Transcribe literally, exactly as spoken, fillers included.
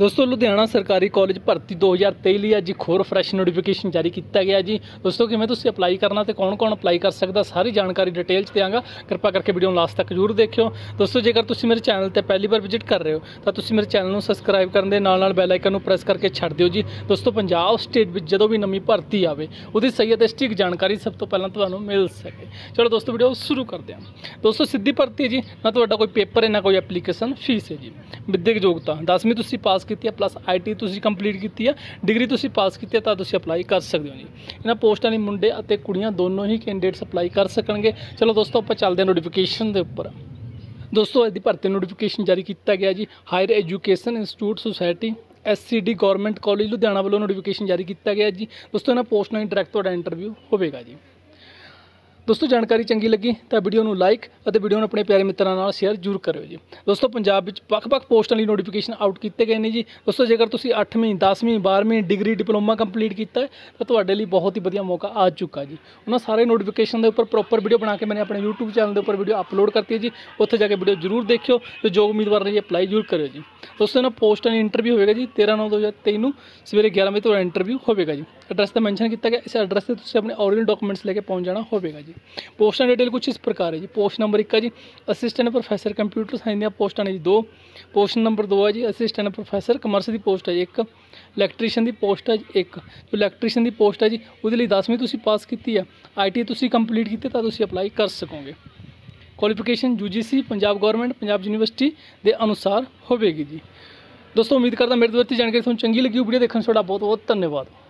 दोस्तों लुधियाना सरकारी कॉलेज भर्ती दो हज़ार तेई लिए अज होर फ्रैश नोटिफिकेशन जारी किया गया जी। दोस्तों किवें तुसीं अपलाई करना तो कौन कौन अपलाई कर सकता सारी जानकारी डिटेल देंगा, कृपा करके वीडियो लास्ट तक जरूर देखियो। दोस्तों जेकर तुसीं मेरे चैनल पर पहली बार विजिट कर रहे हो तो तुसीं मेरे चैनल में सबसक्राइब करने के नाल नाल बैल आइकन को प्रैस करके छड़ दिओ जी। दोस्तों पंजाब स्टेट में जो भी नवीं भर्ती आए उसकी सही अतिष्ठिक जानकारी सब तो पहले तुहानूं मिल सके। चलो दोस्तों वीडियो शुरू करते हैं। दोस्तों सीधी भर्ती है जी, ना तुहाडा कोई पेपर है ना कोई एप्लीकेशन फीस है जी। विद्यक योग्यता दसवीं तुसीं पास ਕੀਤੀ ਹੈ प्लस आई टी तुसी कंप्लीट की है, डिग्री तुसी पास की तो अपलाई कर सकते हो जी। इन्होंने पोस्टां ਲਈ मुंडे ਅਤੇ कुड़ियाँ दोनों ही कैंडीडेट्स अपलाई कर सकणगे। चलो दोस्तों आप चलते हैं नोटिफिकेशन के उपर। दोस्तों इसकी भर्ती नोटिफिकेशन जारी किया गया जी। Higher education institute society S C D government college Ludhiana वालों नोटिफिकेशन जारी किया गया जी। दोस्तों इन्होंने पोस्टां ਲਈ डायरैक्ट तुहाडा इंटरव्यू होगा जी। दोस्तों जानकारी चंगी लगी तो वीडियो को लाइक और वीडियो अपने प्यारे मित्रों नाल शेयर जरूर करो जी। दोस्तों पंजाब में वख-वख पोस्टां लिए नोटिफिकेशन आउट किए गए हैं जी। दोस्तों जेकर तुसी अठवीं दसवीं बारहवीं डिग्री डिप्लोमा कंप्लीट किया है तो तुहाडे लिए बहुत ही बढ़िया मौका आ चुका जी। उन्होंने सारे नोटिफिकेशन के उपर प्रॉपर वीडियो बना के मैंने अपने यूट्यूब चैनल के उपर वीडियो अपलोड करती है जी, उत्थे जाके वीडियो जरूर देखियो तो जो उम्मीदवार ने जी अपलाई जरूर करो जी। दोस्तों इन्होंने पोस्टां लिए इंटरव्यू होगा जी तेरह नौ दो हज़ार तेई को सवेरे ग्यारह बजे तुहाडा इंटरव्यू होगा जी। एड्रैस तो मैनशन किया गया, इस एड्रैस से तुसी अपने ओरिजिनल डॉक्यूमेंट्स लेके पहुँच जाना होगा जी। पोस्टां डिटेल कुछ इस प्रकार है जी। पोस्ट नंबर एक है जी असिस्टेंट प्रोफैसर कंप्यूटर साइंस दी पोस्टां ने जी दो। पोस्ट नंबर दो है जी असिस्टेंट प्रोफैसर कमर्स की पोस्ट है जी एक। इलैक्ट्रीशियन की पोस्ट है जी एक। जो इलैक्ट्रीशियन की पोस्ट है जी उसदे लिए दसवीं तुसी पास कीती है, आई टी तुसी कंप्लीट कीती तां तुसी अपलाई कर सकोगे। Qualification U G C Punjab government Punjab university के अनुसार होगी जी। दोस्तों उम्मीद करता मेरे द्वारा जानकारी तुहानूं चंगी लगी। वीडियो देखने का बहुत बहुत धन्यवाद।